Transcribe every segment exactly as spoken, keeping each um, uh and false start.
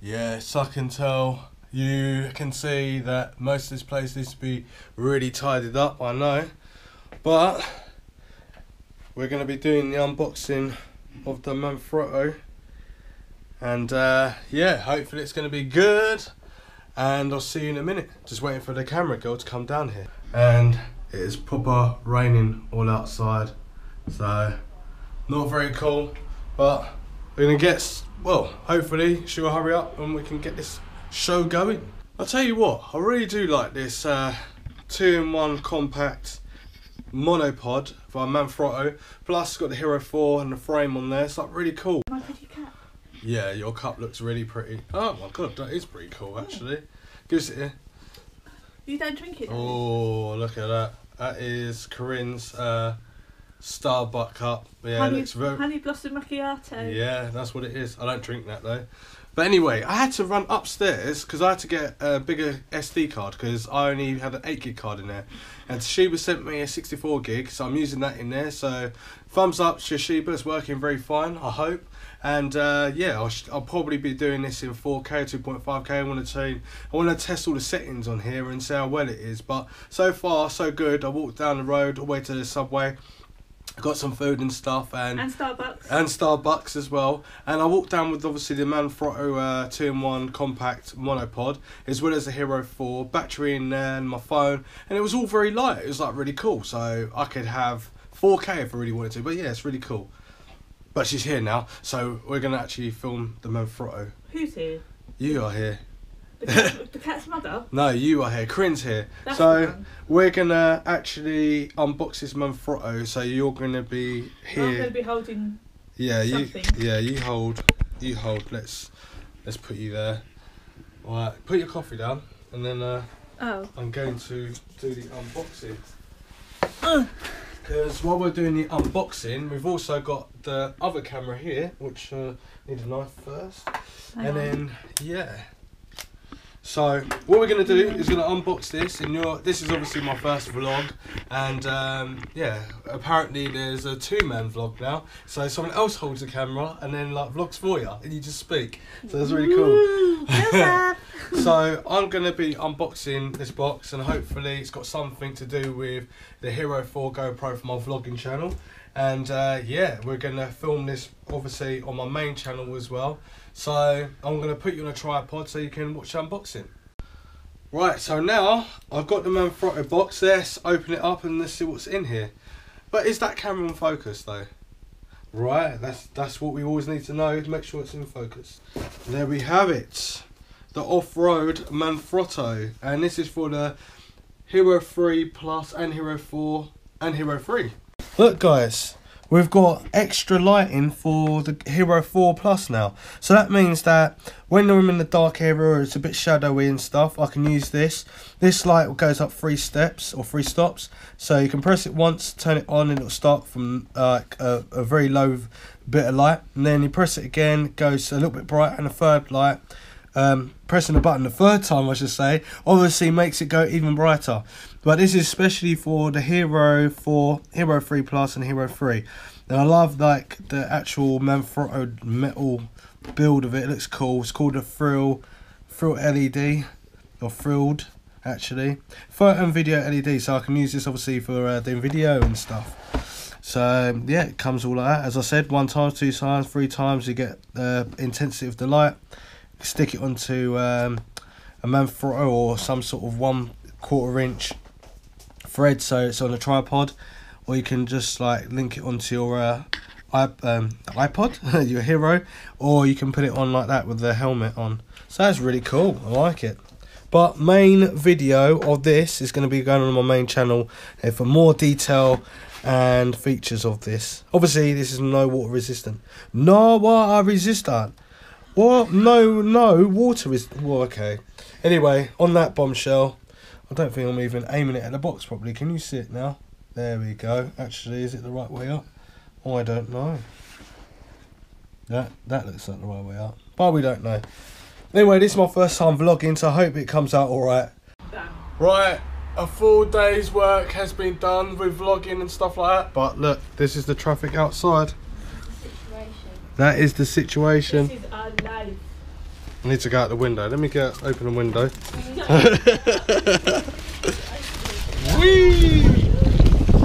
Yes, I can tell. You can see that most of this place needs to be really tidied up, I know. But we're going to be doing the unboxing of the Manfrotto. And uh, yeah, hopefully it's going to be good. And I'll see you in a minute. Just waiting for the camera girl to come down here. And it is proper raining all outside. So, not very cool. But we're going to get, well, hopefully she'll hurry up and we can get this show going. I'll tell you what, I really do like this uh, two in one compact monopod by Manfrotto. Plus it's got the Hero four and the frame on there. It's like really cool. My pretty cup. Yeah, your cup looks really pretty. Oh my god, that is pretty cool actually. Gives it here. You don't drink it. Oh, look at that. That is Corinne's uh, Starbucks cup. Yeah, honey, it looks very... honey blossom macchiato. Yeah, that's what it is. I don't drink that though. But anyway, I had to run upstairs because I had to get a bigger S D card because I only had an eight gig card in there. And Toshiba sent me a sixty-four gig, so I'm using that in there. So thumbs up Toshiba, it's working very fine, I hope. And uh, yeah, I'll, I'll probably be doing this in four K, two point five K. I want to change, I want to test all the settings on here and see how well it is. But so far, so good. I walked down the road all the way to the subway. Got some food and stuff, and and Starbucks and Starbucks as well. And I walked down with obviously the Manfrotto uh, two in one compact monopod, as well as the Hero four battery in there and my phone, and it was all very light. It was like really cool, so I could have four K if I really wanted to. But yeah, it's really cool. But she's here now, so we're gonna actually film the Manfrotto. Who's here? You are here. The, cat, the cat's mother? No, you are here. Corinne's here. That's so we're gonna actually unbox this Manfrotto. So you're gonna be here. I'm gonna be holding. Yeah, something. you. Yeah, you hold. You hold. Let's let's put you there. All right, put your coffee down, and then uh, oh. I'm going to do the unboxing. Because uh. while we're doing the unboxing, we've also got the other camera here, which uh, need a knife first, Hang and on. then yeah. So what we're going to do is going to unbox this, and your, this is obviously my first vlog, and um, yeah, apparently there's a two-man vlog now, so someone else holds the camera and then like vlogs for you, and you just speak, so that's really cool. Ooh, so I'm going to be unboxing this box, and hopefully it's got something to do with the Hero four GoPro for my vlogging channel. And uh, yeah, we're going to film this obviously on my main channel as well. So I'm going to put you on a tripod so you can watch the unboxing. Right, so now I've got the Manfrotto box. Let's open it up and let's see what's in here. But is that camera in focus though? Right, that's, that's what we always need to know, to make sure it's in focus. There we have it. The off-road Manfrotto. And this is for the Hero three Plus and Hero four and Hero three. Look guys, we've got extra lighting for the Hero four Plus now. So that means that when I'm in the dark area, it's a bit shadowy and stuff, I can use this. This light goes up three steps or three stops. So you can press it once, turn it on, and it'll start from uh, a, a very low bit of light. And then you press it again, it goes a little bit bright, and a third light. Um, pressing the button the third time I should say obviously makes it go even brighter, but this is especially for the Hero four, Hero three Plus and Hero three. And I love like the actual Manfrotto metal build of it. It looks cool. It's called a Thrill Thrill L E D, or Thrilled actually, photo and video L E D, so I can use this obviously for uh, doing video and stuff. So yeah, it comes all like that, as I said, one time, two times, three times you get the uh, intensity of the light. Stick it onto um, a Manfrotto or some sort of one quarter inch thread so it's on a tripod, or you can just like link it onto your uh, iP um, iPod, your Hero, or you can put it on like that with the helmet on. So that's really cool, I like it. But main video of this is going to be going on my main channel for more detail and features of this. Obviously this is no water resistant. No water resistant. What? No, no, water is... Well, okay. Anyway, on that bombshell, I don't think I'm even aiming it at the box properly. Can you see it now? There we go. Actually, is it the right way up? Oh, I don't know. That, that looks like the right way up. But we don't know. Anyway, this is my first time vlogging, so I hope it comes out alright. Right, a full day's work has been done with vlogging and stuff like that. But look, this is the traffic outside. Situation. That is the situation. This is our life. I need to go out the window. Let me get open the window. Whee!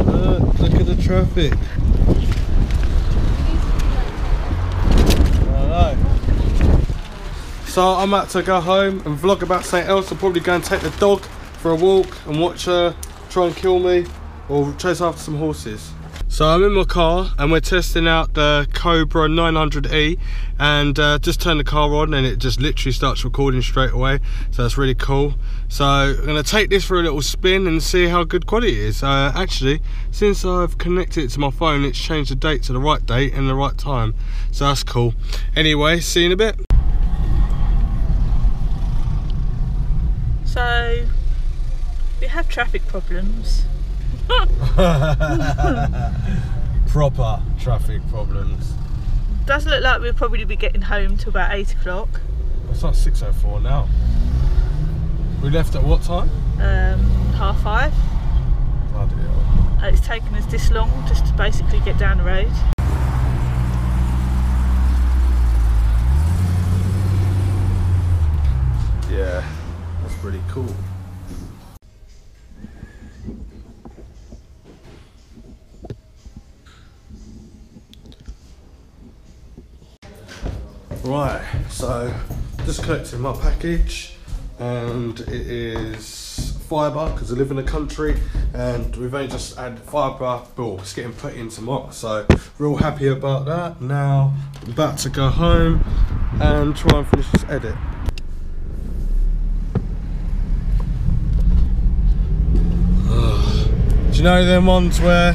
Uh, look at the traffic. So I'm about to go home and vlog about something else. I'll probably go and take the dog for a walk and watch her try and kill me or chase after some horses. So I'm in my car and we're testing out the Cobra nine hundred E, and uh, just turn the car on and it just literally starts recording straight away. So that's really cool. So I'm gonna take this for a little spin and see how good quality it is. Uh, actually, since I've connected it to my phone, it's changed the date to the right date and the right time. So that's cool. Anyway, see you in a bit. So we have traffic problems. Proper traffic problems. Does look like we'll probably be getting home till about eight o'clock. It's like six oh four now. We left at what time? Um, half five. Bloody hell. It's taken us this long just to basically get down the road. Yeah, that's pretty cool. Right, so just collecting my package, and it is fibre because I live in the country and we've only just had fibre, but it's getting put in tomorrow, so real happy about that. Now I'm about to go home and try and finish this edit. Do you know them ones where,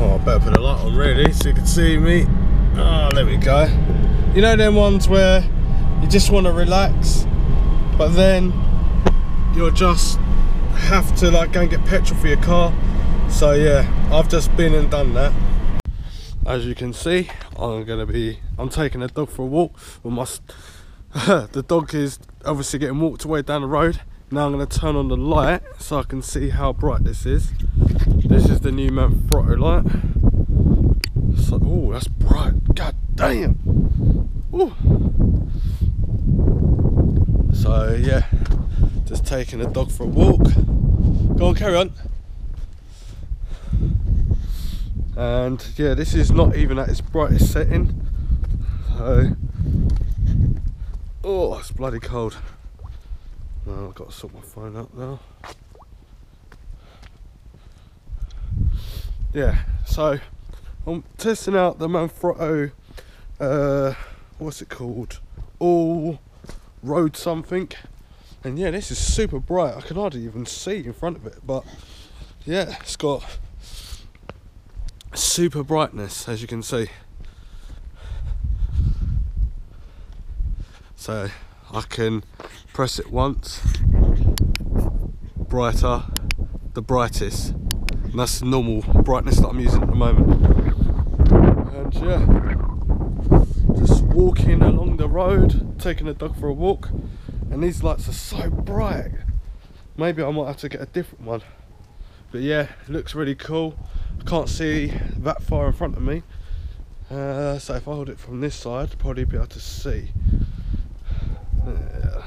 oh, I better put a light on really so you can see me. Oh, there we go. You know them ones where you just want to relax, but then you'll just have to like go and get petrol for your car. So yeah, I've just been and done that. As you can see, I'm gonna be, I'm taking the dog for a walk. We must, the dog is obviously getting walked away down the road. Now I'm gonna turn on the light so I can see how bright this is. This is the new Manfrotto light. So, oh, that's bright. God damn. Ooh. So yeah, just taking the dog for a walk. Go on, carry on. And yeah, this is not even at its brightest setting. So, oh, it's bloody cold. No, I've got to sort my phone up now. Yeah, so I'm testing out the Manfrotto. Uh, What's it called? All road something. And yeah, this is super bright. I can hardly even see in front of it, but yeah, it's got super brightness, as you can see. So I can press it once, brighter, the brightest, and that's the normal brightness that I'm using at the moment. And yeah, walking along the road, taking the dog for a walk, and these lights are so bright. Maybe I might have to get a different one, but yeah, it looks really cool. I can't see that far in front of me, uh, so if I hold it from this side, I'd probably be able to see. Yeah.